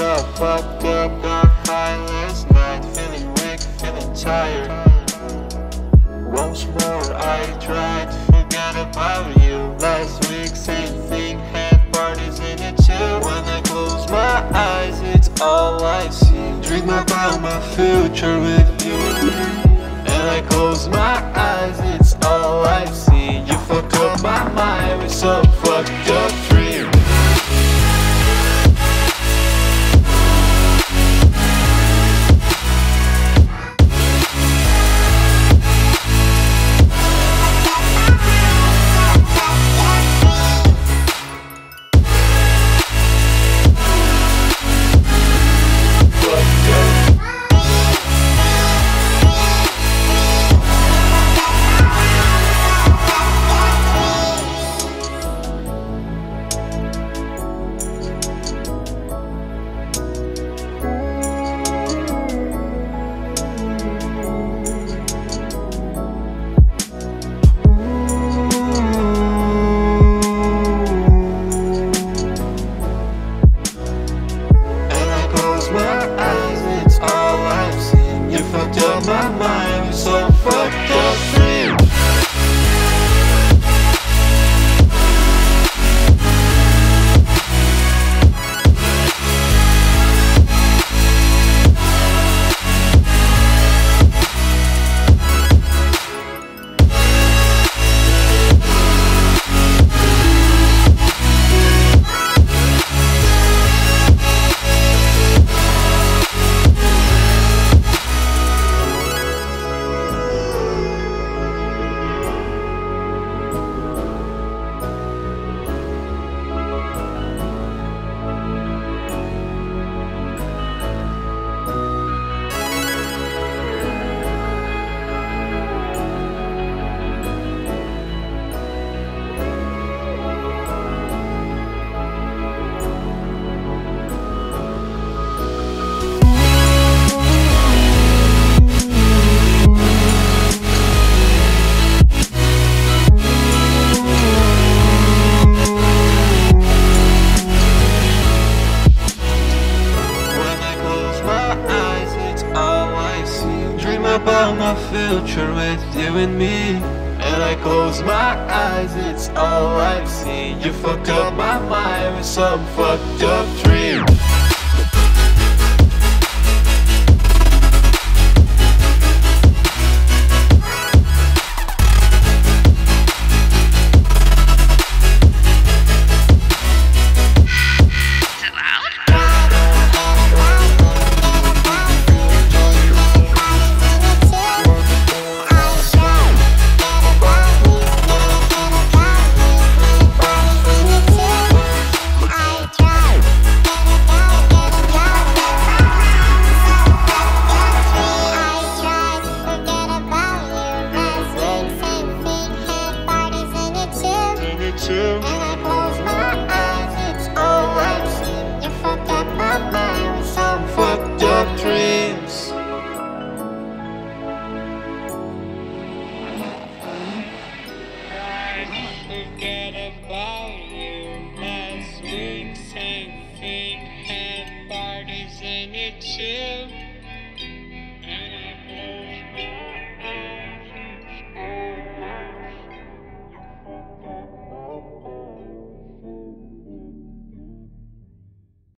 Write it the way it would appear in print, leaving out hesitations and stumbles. up, eyelids night, feeling weak, feeling tired. Once more I tried to forget about you. Last week, same thing, had parties in a chill. When I close my eyes, it's all I see. Dream about my future with you. And I close my eyes, it's all I see. You fucked up my mind with some fucked up dream. My mind was so fucked up. About my future with you and me. And I close my eyes, it's all I see. You fucked up my mind with some fucked up dream. And I close my eyes, it's all I've seen. You fucked up my mind with some fucked up dreams. I forget about you. Last week, same thing, had parties and a chill.